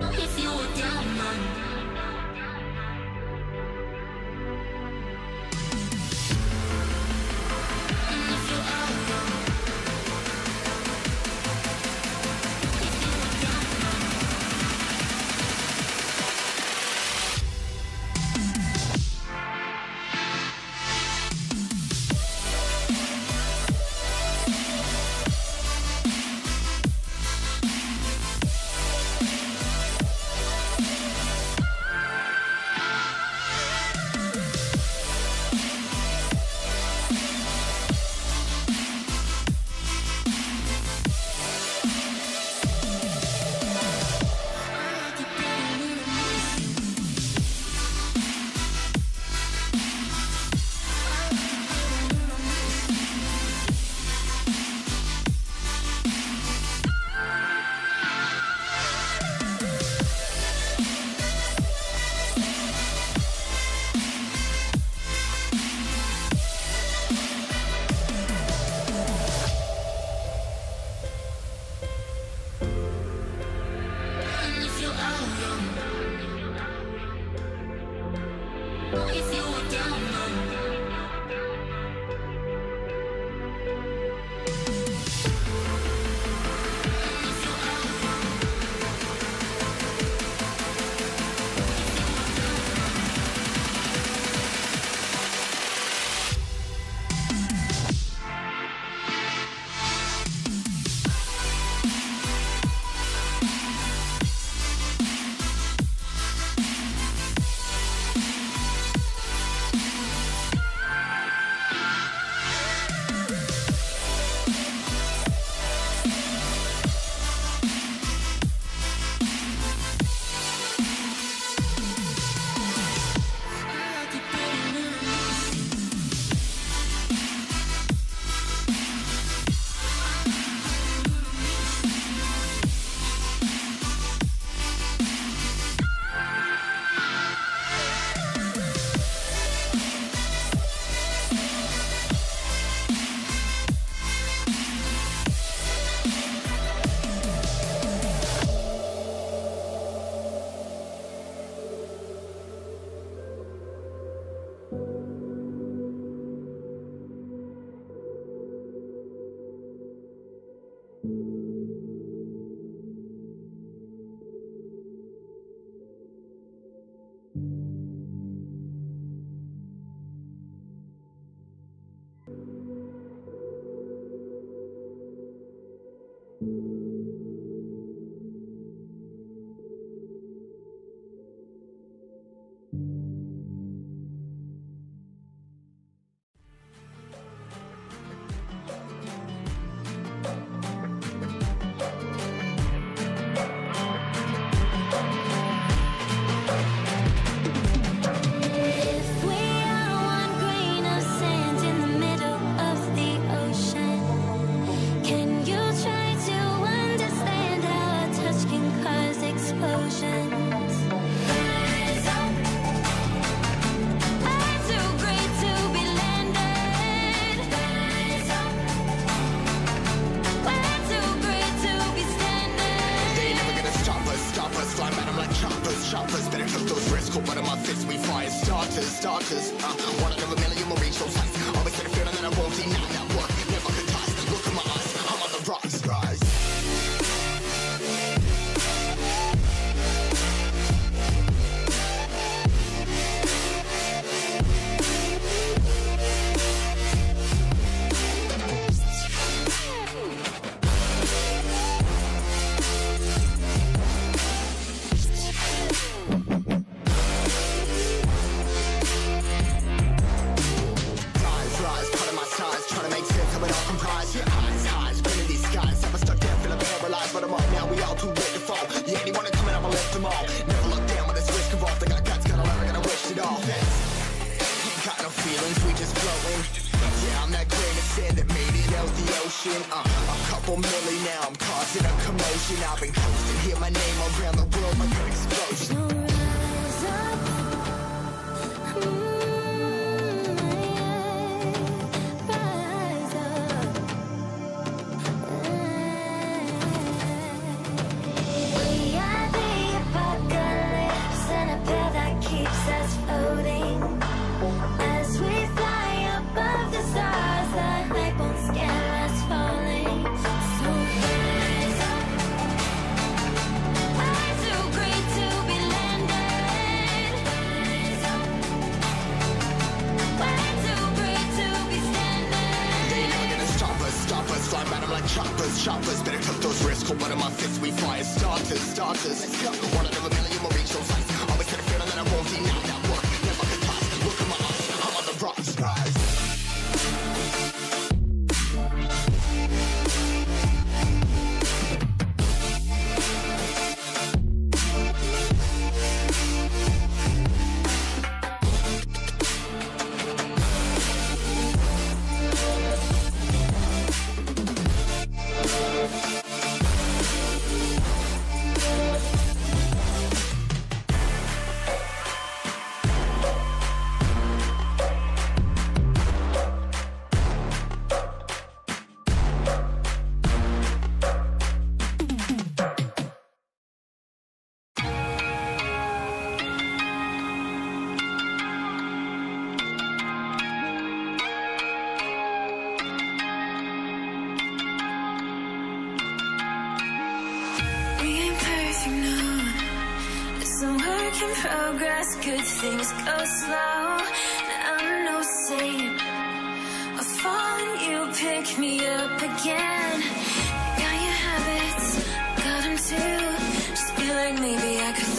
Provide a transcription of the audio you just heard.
If you were down, man. If you were down, man. People Took those risks, hold one of my fists, we fire starters, starters. One out of a million will reach those heights. Always had a feeling that I won't deny that work. Never could pass, look in my eyes, I'm on the rotten prize. Progress, good things go slow. I'm no saint. I fall and you pick me up again. Got your habits, got them too. Just feel like maybe I could.